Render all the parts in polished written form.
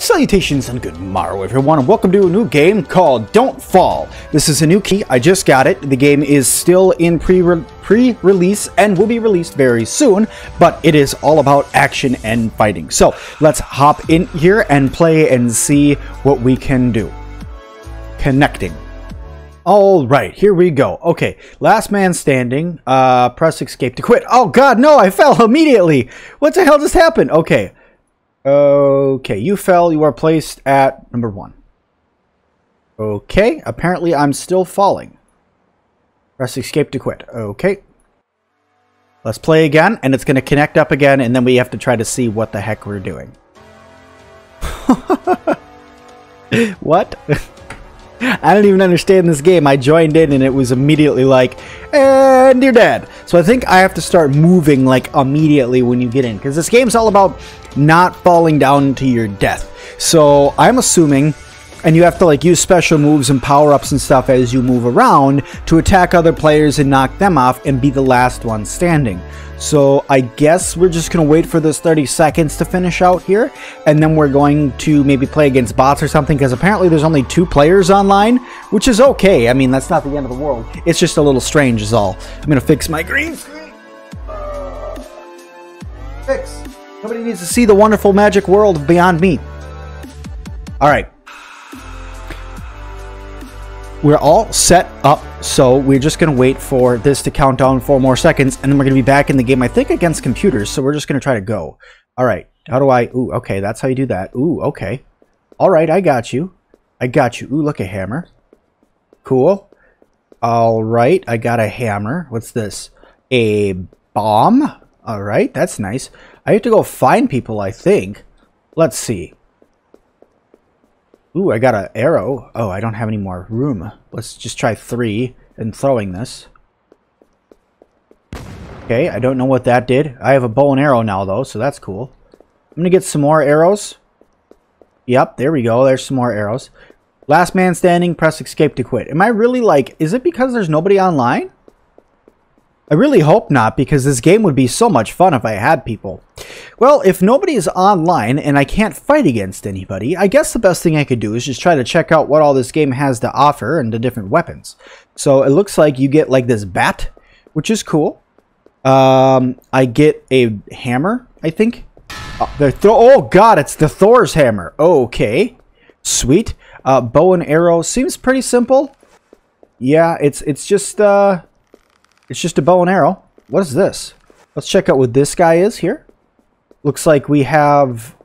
Salutations and good morrow everyone, and welcome to a new game called Don't Fall. This is a new key, I just got it. The game is still in pre-release and will be released very soon, but it is all about action and fighting. So let's hop in here and play and see what we can do. Connecting. All right, here we go. Okay, last man standing. Press escape to quit. Oh god, no, I fell immediately. What the hell just happened? Okay, you fell. You are placed at number one. Okay, apparently I'm still falling. Press escape to quit. Okay. Let's play again, and it's going to connect up again, and then we have to try to see what the heck we're doing. What? I don't even understand this game. I joined in and it was immediately like, and you're dead. So I think I have to start moving like immediately when you get in, because this game's all about not falling down to your death. So I'm assuming, and you have to like use special moves and power-ups and stuff as you move around to attack other players and knock them off and be the last one standing. So I guess we're just going to wait for this 30 seconds to finish out here, and then we're going to maybe play against bots or something, because apparently there's only 2 players online, which is okay. I mean, that's not the end of the world. It's just a little strange is all. I'm going to fix my green screen. Fix. Nobody needs to see the wonderful magic world beyond me. All right. We're all set up, so we're just going to wait for this to count down 4 more seconds, and then we're going to be back in the game, I think, against computers, so we're just going to try to go. All right, how do I... Ooh, okay, that's how you do that. Ooh, okay. All right, I got you. I got you. Ooh, look, a hammer. Cool. All right, I got a hammer. What's this? A bomb? All right, that's nice. I have to go find people, I think. Let's see. Ooh, I got an arrow. Oh, I don't have any more room. Let's just try 3 and throwing this. Okay, I don't know what that did. I have a bow and arrow now, though, so that's cool. I'm going to get some more arrows. Yep, there we go. There's some more arrows. Last man standing, press escape to quit. Am I really like... Is it because there's nobody online? I really hope not, because this game would be so much fun if I had people. Well, if nobody is online and I can't fight against anybody, I guess the best thing I could do is just try to check out what all this game has to offer and the different weapons. So it looks like you get like this bat, which is cool. I get a hammer, I think. Oh god, it's the Thor's hammer. Okay, sweet. Bow and arrow seems pretty simple. Yeah, it's just a bow and arrow. What is this? Let's check out what this guy is here. Looks like we have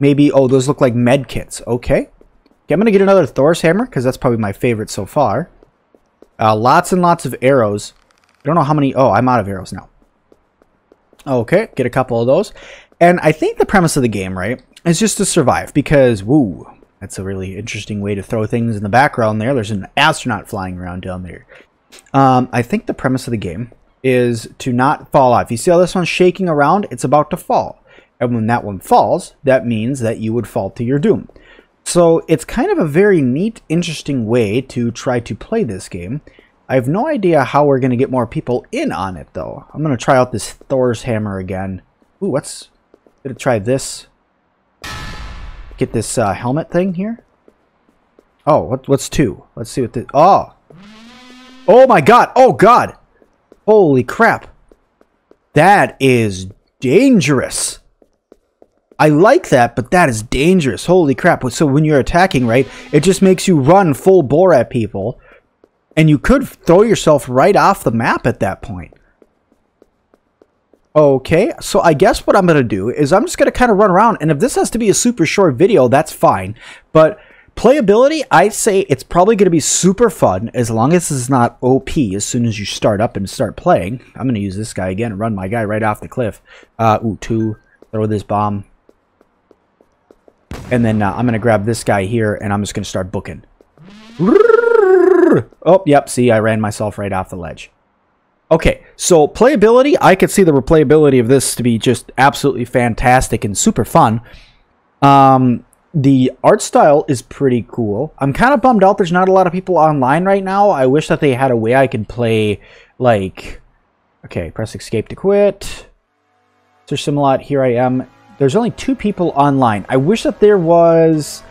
maybe... Oh, those look like med kits. Okay, I'm going to get another Thor's hammer because that's probably my favorite so far. Lots and lots of arrows. I don't know how many... Oh, I'm out of arrows now. Okay, get a couple of those. And I think the premise of the game, right, is just to survive because... Woo, that's a really interesting way to throw things in the background there. There's an astronaut flying around down there. I think the premise of the game is to not fall off. You see how this one's shaking around? It's about to fall. And when that one falls, that means that you would fall to your doom. So it's kind of a very neat, interesting way to try to play this game. I have no idea how we're going to get more people in on it, though. I'm going to try out this Thor's hammer again. Ooh, what's... I'm going to try this. Get this helmet thing here. Oh, what's 2? Let's see what the... Oh! Oh my god! Oh god! Holy crap! That is dangerous! I like that, but that is dangerous. Holy crap. So when you're attacking, right, it just makes you run full bore at people. And you could throw yourself right off the map at that point. Okay, so I guess what I'm going to do is I'm just going to kind of run around. And if this has to be a super short video, that's fine. But... playability, I say it's probably going to be super fun as long as it's not OP as soon as you start up and start playing. I'm going to use this guy again and run my guy right off the cliff. Ooh, 2. Throw this bomb. And then I'm going to grab this guy here and I'm just going to start booking. Oh, yep. See, I ran myself right off the ledge. Okay, so playability, I could see the replayability of this to be just absolutely fantastic and super fun. The art style is pretty cool. I'm kind of bummed out there's not a lot of people online right now. I wish that they had a way I could play, like... Okay, press escape to quit. Sir Sim-Alot, here I am. There's only 2 people online. I wish that there was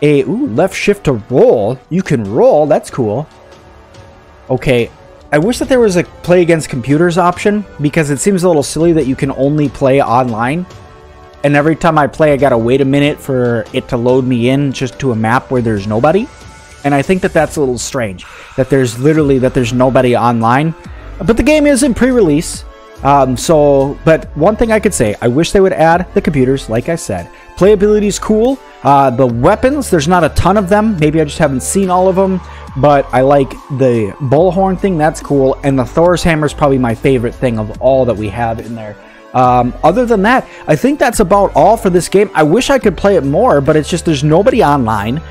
a left shift to roll. You can roll. That's cool. Okay. I wish that there was a play against computers option, because it seems a little silly that you can only play online. And every time I play, I gotta wait a minute for it to load me in just to a map where there's nobody. And I think that that's a little strange, that there's literally there's nobody online. But the game is in pre-release. But one thing I could say, I wish they would add the computers, like I said. Playability is cool. The weapons, there's not a ton of them. Maybe I just haven't seen all of them. But I like the bullhorn thing. That's cool. And the Thor's hammer is probably my favorite thing of all that we have in there. Other than that, I think that's about all for this game. I wish I could play it more, but it's just there's nobody online.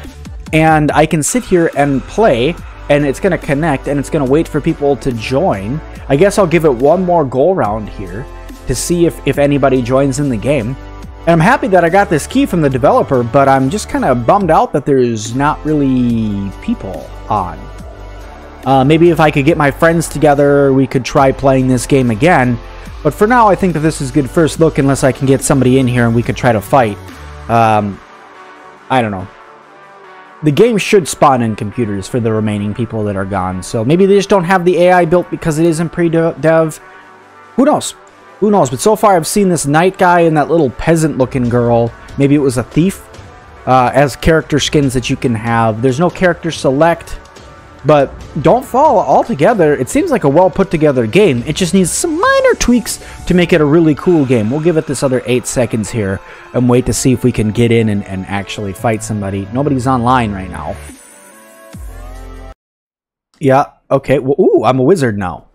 And I can sit here and play, and it's going to connect, and it's going to wait for people to join. I guess I'll give it one more go round here to see if anybody joins in the game. And I'm happy that I got this key from the developer, but I'm just kind of bummed out that there's not really people on. Maybe if I could get my friends together, we could try playing this game again. But for now, I think that this is good first look, unless I can get somebody in here and we could try to fight. I don't know. The game should spawn in computers for the remaining people that are gone. So maybe they just don't have the AI built because it isn't pre-dev. Who knows? Who knows? But so far I've seen this knight guy and that little peasant-looking girl. Maybe it was a thief. As character skins that you can have. There's no character select. But Don't Fall altogether, it seems like a well-put-together game. It just needs some minor tweaks to make it a really cool game. We'll give it this other 8 seconds here and wait to see if we can get in and actually fight somebody. Nobody's online right now. Yeah, okay. Well, ooh, I'm a wizard now.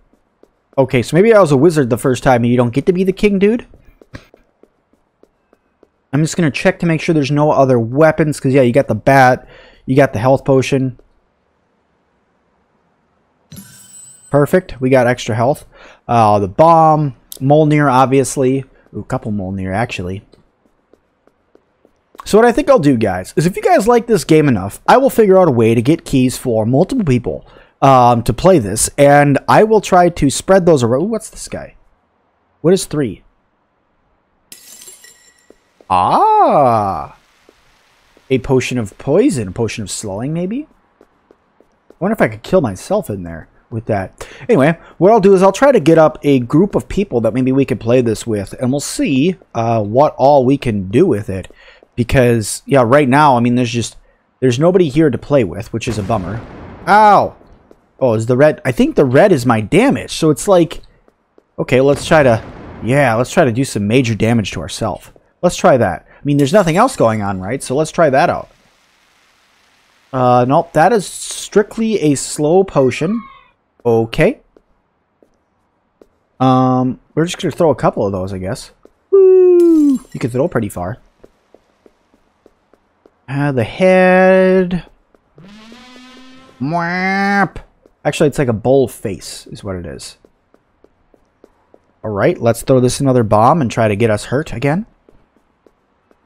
Okay, so maybe I was a wizard the first time and you don't get to be the king, dude? I'm just going to check to make sure there's no other weapons. Because, yeah, you got the bat. You got the health potion. Perfect. We got extra health. The bomb. Mjolnir, obviously. Ooh, a couple Mjolnir, actually. So what I think I'll do, guys, is if you guys like this game enough, I will figure out a way to get keys for multiple people to play this. And I will try to spread those around. Ooh, what's this guy? What is 3? Ah! A potion of poison. A potion of slowing, maybe? I wonder if I could kill myself in there with that. Anyway, what I'll do is I'll try to get up a group of people that maybe we could play this with, and we'll see what all we can do with it, because yeah, right now, I mean, there's nobody here to play with, which is a bummer. Ow! Oh, is the red? I think the red is my damage, so it's like, okay, let's try to do some major damage to ourselves. Let's try that. I mean, there's nothing else going on, right? So let's try that out. Nope, that is strictly a slow potion. Okay. We're just going to throw a couple of those, I guess. Woo! You can throw pretty far. The head. Mwap. Actually, it's like a bull face is what it is. Alright, let's throw this another bomb and try to get us hurt again.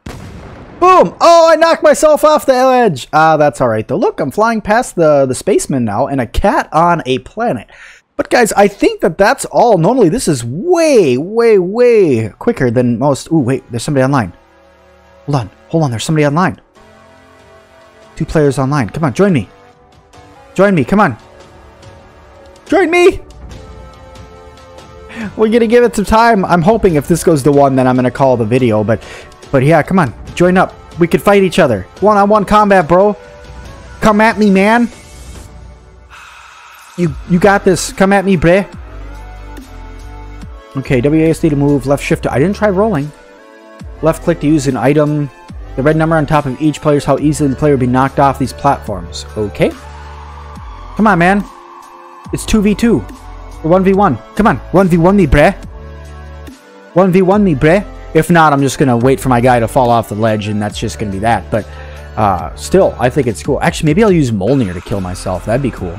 Boom! Oh, I knocked myself off the edge! That's alright though. Look, I'm flying past the spaceman now, and a cat on a planet. But guys, I think that that's all. Normally this is way, way, way quicker than most. Ooh, wait, there's somebody online. Hold on, there's somebody online. 2 players online. Come on, join me. Join me, come on. Join me! We're gonna give it some time. I'm hoping if this goes to 1, then I'm gonna call the video, but yeah, come on. Join up. We could fight each other. One-on-one combat, bro. Come at me, man. You got this. Come at me, bruh. Okay, WASD to move. Left shift to... I didn't try rolling. Left click to use an item. The red number on top of each player is how easily the player would be knocked off these platforms. Okay. Come on, man. It's 2v2. Or 1v1. Come on. 1v1 me, bruh. 1v1 me, bruh. If not, I'm just going to wait for my guy to fall off the ledge, and that's just going to be that. But still, I think it's cool. Actually, maybe I'll use Mjolnir to kill myself. That'd be cool.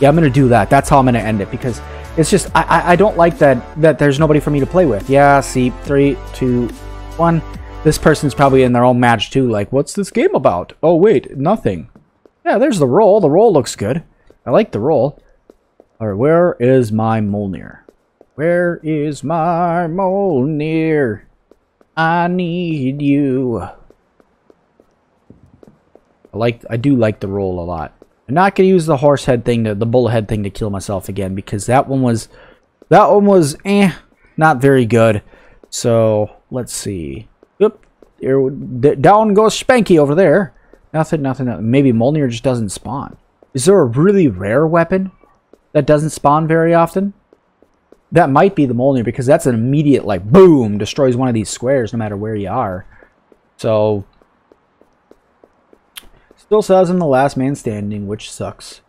Yeah, I'm going to do that. That's how I'm going to end it, because it's just, I don't like that there's nobody for me to play with. Yeah, see, 3, 2, 1. This person's probably in their own match, too. Like, what's this game about? Oh, wait, nothing. Yeah, there's the roll. The roll looks good. I like the roll. All right, where is my Mjolnir? Where is my Mjolnir? I need you. I do like the roll a lot. I'm not gonna use the horse head thing, the bull head thing, to kill myself again, because that one was not very good. So let's see. Oop, there, down goes Spanky over there. Nothing. Maybe Mjolnir just doesn't spawn. Is there a really rare weapon that doesn't spawn very often? That might be the Mjolnir, because that's an immediate, like, boom, destroys one of these squares no matter where you are. So, still says I'm the last man standing, which sucks.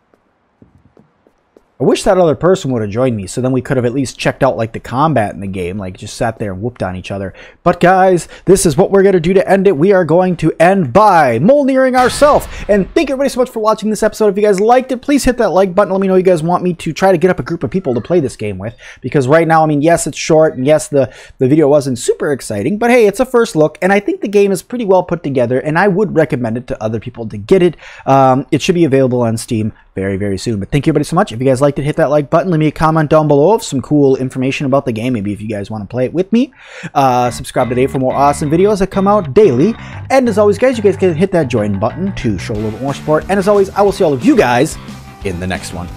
I wish that other person would have joined me, so then we could have at least checked out, like, the combat in the game. Like, just sat there and whooped on each other. But, guys, this is what we're going to do to end it. We are going to end by Mjolniring ourselves. And thank everybody so much for watching this episode. If you guys liked it, please hit that like button. Let me know you guys want me to try to get up a group of people to play this game with. Because right now, I mean, yes, it's short. And, yes, the video wasn't super exciting. But, hey, it's a first look. And I think the game is pretty well put together. And I would recommend it to other people to get it. It should be available on Steam very, very soon. But thank you everybody so much. If you guys liked it, hit that like button. Leave me a comment down below of some cool information about the game. Maybe if you guys want to play it with me. Subscribe today for more awesome videos that come out daily. And as always, guys, you guys can hit that join button to show a little bit more support. And as always, I will see all of you guys in the next one.